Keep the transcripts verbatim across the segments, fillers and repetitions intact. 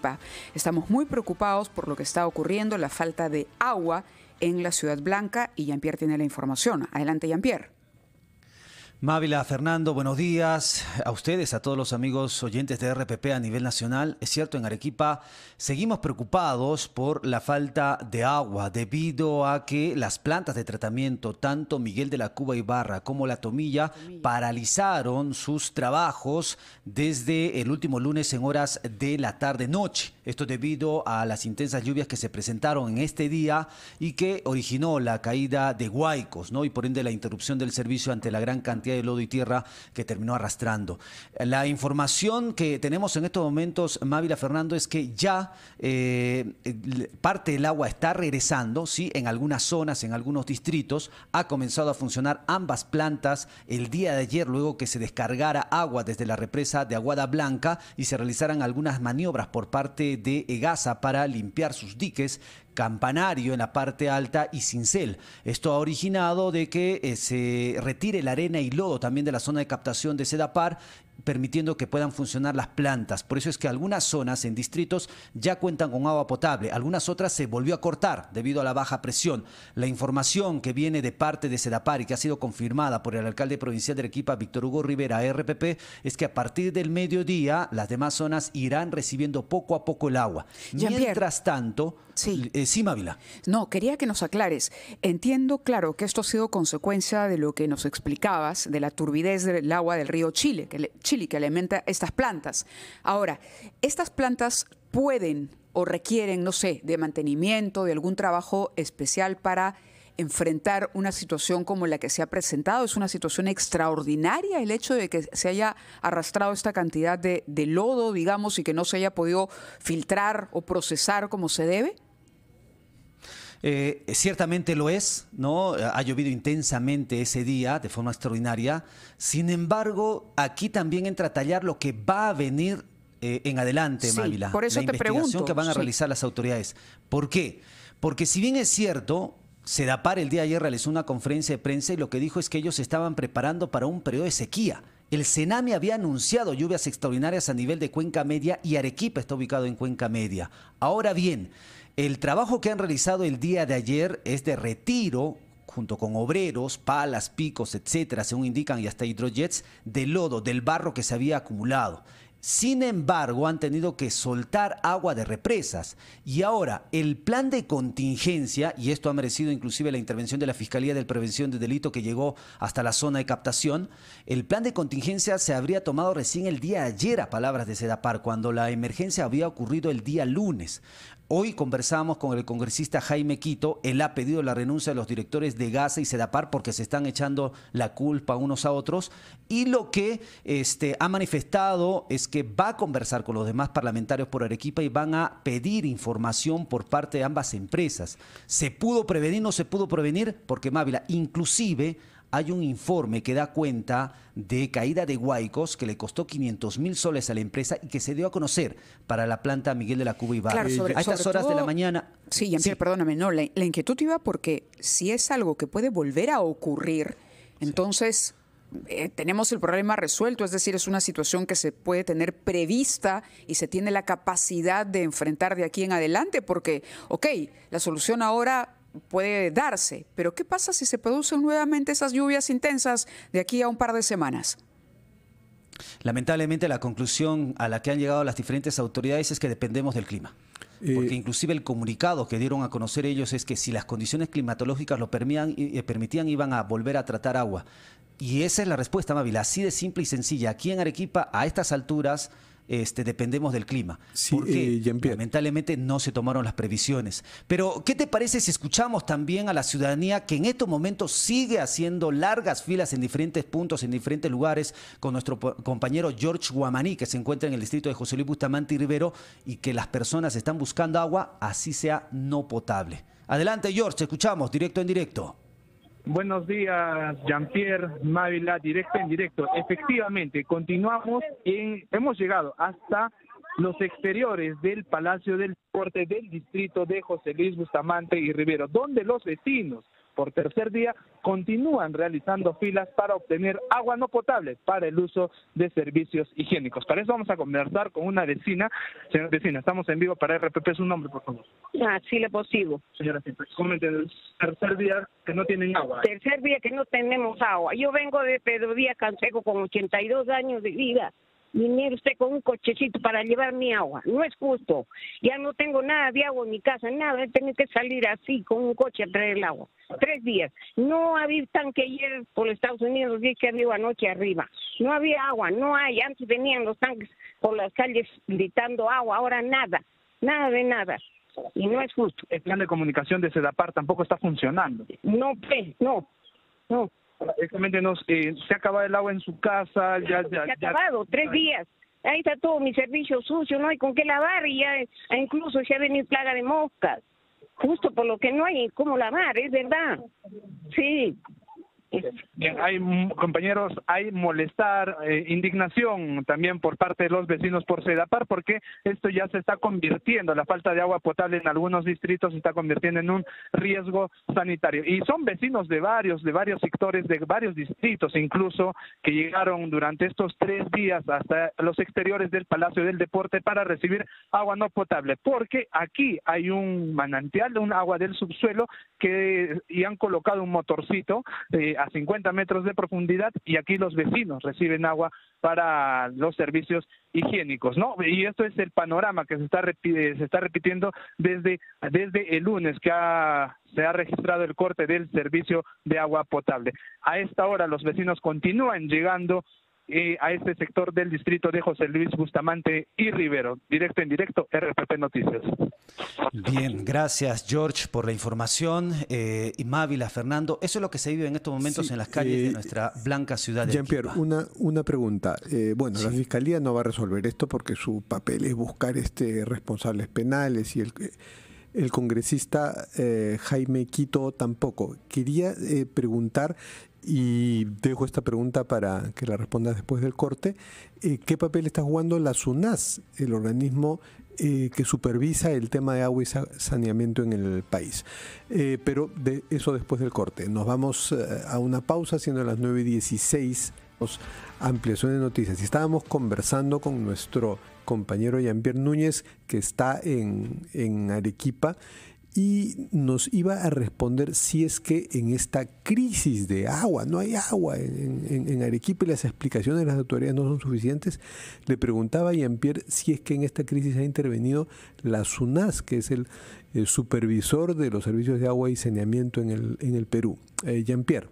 Arequipa. Estamos muy preocupados por lo que está ocurriendo, la falta de agua en la Ciudad Blanca, y Jean-Pierre tiene la información. Adelante, Jean-Pierre. Mávila, Fernando, buenos días a ustedes, a todos los amigos oyentes de R P P a nivel nacional. Es cierto, en Arequipa seguimos preocupados por la falta de agua debido a que las plantas de tratamiento, tanto Miguel de la Cuba y Barra como la Tomilla, paralizaron sus trabajos desde el último lunes en horas de la tarde-noche. Esto debido a las intensas lluvias que se presentaron en este día y que originó la caída de huaicos, ¿no? Y por ende la interrupción del servicio ante la gran cantidad de lodo y tierra que terminó arrastrando. La información que tenemos en estos momentos, Mávila, Fernando, es que ya eh, parte del agua está regresando, ¿sí? En algunas zonas, en algunos distritos, ha comenzado a funcionar ambas plantas el día de ayer, luego que se descargara agua desde la represa de Aguada Blanca y se realizaran algunas maniobras por parte de EGASA para limpiar sus diques, campanario en la parte alta y cincel. Esto ha originado de que eh, se retire la arena y lodo también de la zona de captación de Sedapar, permitiendo que puedan funcionar las plantas. Por eso es que algunas zonas en distritos ya cuentan con agua potable, algunas otras se volvió a cortar debido a la baja presión. La información que viene de parte de Sedapar y que ha sido confirmada por el alcalde provincial de Arequipa, Víctor Hugo Rivera, R P P, es que a partir del mediodía las demás zonas irán recibiendo poco a poco el agua. Mientras tanto, sí. Eh, sí, Mávila. No, quería que nos aclares. Entiendo, claro, que esto ha sido consecuencia de lo que nos explicabas, de la turbidez del agua del río Chile, que le, Chile, que alimenta estas plantas. Ahora, estas plantas pueden o requieren, no sé, de mantenimiento, de algún trabajo especial para enfrentar una situación como la que se ha presentado. Es una situación extraordinaria el hecho de que se haya arrastrado esta cantidad de, de lodo, digamos, y que no se haya podido filtrar o procesar como se debe. Eh, ciertamente lo es, ¿no? Ha llovido intensamente ese día de forma extraordinaria. Sin embargo, aquí también entra a tallar lo que va a venir eh, en adelante, sí, Mávila. Por eso la te investigación pregunto, que van a sí. realizar las autoridades. ¿Por qué? Porque si bien es cierto, Sedapar el día de ayer realizó una conferencia de prensa y lo que dijo es que ellos se estaban preparando para un periodo de sequía. El Sename había anunciado lluvias extraordinarias a nivel de Cuenca Media y Arequipa está ubicado en Cuenca Media. Ahora bien, el trabajo que han realizado el día de ayer es de retiro, junto con obreros, palas, picos, etcétera, según indican, y hasta hidrojets, de lodo, del barro que se había acumulado. Sin embargo, han tenido que soltar agua de represas. Y ahora, el plan de contingencia, y esto ha merecido inclusive la intervención de la Fiscalía de Prevención de Delito que llegó hasta la zona de captación, el plan de contingencia se habría tomado recién el día de ayer, a palabras de Sedapar, cuando la emergencia había ocurrido el día lunes. Hoy conversamos con el congresista Jaime Quito. Él ha pedido la renuncia de los directores de EGASA y Sedapar porque se están echando la culpa unos a otros. Y lo que este, ha manifestado es que va a conversar con los demás parlamentarios por Arequipa y van a pedir información por parte de ambas empresas. ¿Se pudo prevenir? ¿No se pudo prevenir? Porque, Mávila, inclusive hay un informe que da cuenta de caída de huaicos que le costó quinientos mil soles a la empresa y que se dio a conocer para la planta Miguel de la Cuba y Barra. Claro, sobre, a estas horas todo, de la mañana... Sí, Jean-Pierre, sí. perdóname, no, la, la inquietud iba porque si es algo que puede volver a ocurrir, entonces... Sí. Eh, tenemos el problema resuelto, es decir, es una situación que se puede tener prevista y se tiene la capacidad de enfrentar de aquí en adelante porque, ok, la solución ahora puede darse, pero ¿qué pasa si se producen nuevamente esas lluvias intensas de aquí a un par de semanas? Lamentablemente la conclusión a la que han llegado las diferentes autoridades es que dependemos del clima. Porque inclusive el comunicado que dieron a conocer ellos es que si las condiciones climatológicas lo permitían, permitían iban a volver a tratar agua. Y esa es la respuesta, Mávila, así de simple y sencilla. Aquí en Arequipa, a estas alturas, este, dependemos del clima. Sí, porque eh, lamentablemente no se tomaron las previsiones. Pero, ¿qué te parece si escuchamos también a la ciudadanía que en estos momentos sigue haciendo largas filas en diferentes puntos, en diferentes lugares, con nuestro compañero George Guamaní, que se encuentra en el distrito de José Luis Bustamante y Rivero, y que las personas están buscando agua, así sea no potable? Adelante, George, te escuchamos, directo en directo. Buenos días, Jean-Pierre, Mávila, directo en directo. Efectivamente, continuamos, en, hemos llegado hasta los exteriores del Palacio del Deporte del distrito de José Luis Bustamante y Rivero, donde los vecinos por tercer día continúan realizando filas para obtener agua no potable para el uso de servicios higiénicos. Para eso vamos a conversar con una vecina. Señora vecina, estamos en vivo para R P P, su nombre, por favor. Ah, sí, le posigo. Señora, coméntenos, tercer día que no tienen agua. Tercer día que no tenemos agua. Yo vengo de Pedro Díaz Canseco con ochenta y dos años de vida. Viniera usted con un cochecito para llevar mi agua. No es justo. Ya no tengo nada de agua en mi casa, nada. Tengo que salir así con un coche a traer el agua. Tres días. No había tanqueyer por los Estados Unidos, diez que arriba, anoche arriba. No había agua, no hay. Antes venían los tanques por las calles gritando agua. Ahora nada, nada de nada. Y no es justo. El plan de comunicación de Sedapar tampoco está funcionando. No, pues, no, no. Nos, eh, se ha acabado el agua en su casa. Ya, ya, se ha acabado, ya, tres días. Ahí está todo mi servicio sucio, no hay con qué lavar y ya incluso ya ha venido plaga de moscas. Justo por lo que no hay cómo lavar, es verdad. Sí. Bien, hay, compañeros, hay molestar, eh, indignación también por parte de los vecinos por Sedapar, porque esto ya se está convirtiendo, la falta de agua potable en algunos distritos se está convirtiendo en un riesgo sanitario. Y son vecinos de varios, de varios sectores, de varios distritos incluso, que llegaron durante estos tres días hasta los exteriores del Palacio del Deporte para recibir agua no potable, porque aquí hay un manantial de un agua del subsuelo que y han colocado un motorcito eh, a cincuenta metros de profundidad y aquí los vecinos reciben agua para los servicios higiénicos, ¿no? Y esto es el panorama que se está se está repitiendo desde desde el lunes que ha, se ha registrado el corte del servicio de agua potable. A esta hora los vecinos continúan llegando eh, a este sector del distrito de José Luis Bustamante y Rivero. Directo en directo, R P P Noticias. Bien, gracias George por la información, eh, y Mávila, Fernando, eso es lo que se vive en estos momentos, sí, en las calles eh, de nuestra blanca ciudad de Arequipa. Jean-Pierre, una, una pregunta, eh, bueno, sí. La Fiscalía no va a resolver esto porque su papel es buscar este responsables penales y el, el congresista eh, Jaime Quito tampoco. Quería eh, preguntar, y dejo esta pregunta para que la respondas después del corte, eh, ¿qué papel está jugando la SUNASS, el organismo Eh, que supervisa el tema de agua y saneamiento en el país? Eh, pero de eso después del corte. Nos vamos eh, a una pausa, siendo las nueve y dieciséis, ampliación de noticias. Estábamos conversando con nuestro compañero Jean Pierre Núñez, que está en, en Arequipa, y nos iba a responder si es que en esta crisis de agua, no hay agua en, en, en Arequipa y las explicaciones de las autoridades no son suficientes. Le preguntaba a Jean-Pierre si es que en esta crisis ha intervenido la SUNASS, que es el, el supervisor de los servicios de agua y saneamiento en el, en el Perú. Eh, Jean-Pierre.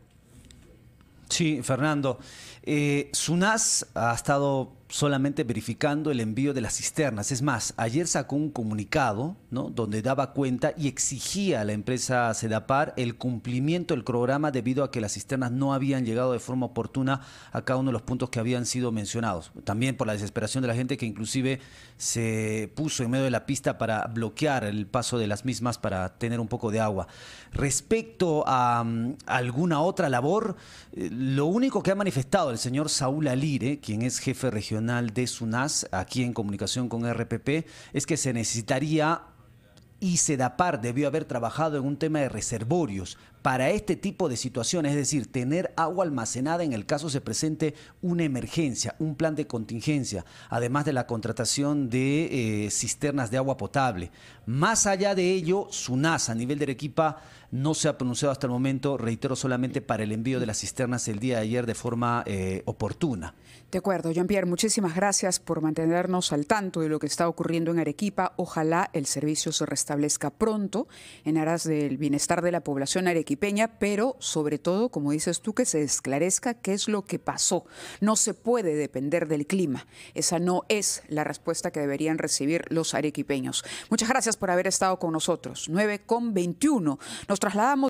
Sí, Fernando. Eh, SUNASS ha estado solamente verificando el envío de las cisternas. Es más, ayer sacó un comunicado, ¿no?, donde daba cuenta y exigía a la empresa Sedapar el cumplimiento del programa debido a que las cisternas no habían llegado de forma oportuna a cada uno de los puntos que habían sido mencionados. También por la desesperación de la gente, que inclusive se puso en medio de la pista para bloquear el paso de las mismas para tener un poco de agua. Respecto a um, alguna otra labor, eh, lo único que ha manifestado el señor Saúl Alire, quien es jefe regional de SUNASS, aquí en comunicación con R P P, es que se necesitaría, y Sedapar debió haber trabajado en un tema de reservorios para este tipo de situaciones, es decir, tener agua almacenada en el caso se presente una emergencia, un plan de contingencia, además de la contratación de eh, cisternas de agua potable. Más allá de ello, SUNASS a nivel de Arequipa no se ha pronunciado hasta el momento, reitero, solamente para el envío de las cisternas el día de ayer de forma eh, oportuna. De acuerdo, Jean-Pierre, muchísimas gracias por mantenernos al tanto de lo que está ocurriendo en Arequipa. Ojalá el servicio se restablezca pronto en aras del bienestar de la población arequipeña, pero sobre todo, como dices tú, que se esclarezca qué es lo que pasó. No se puede depender del clima. Esa no es la respuesta que deberían recibir los arequipeños. Muchas gracias por haber estado con nosotros. nueve con veintiuno. Nos trasladamos.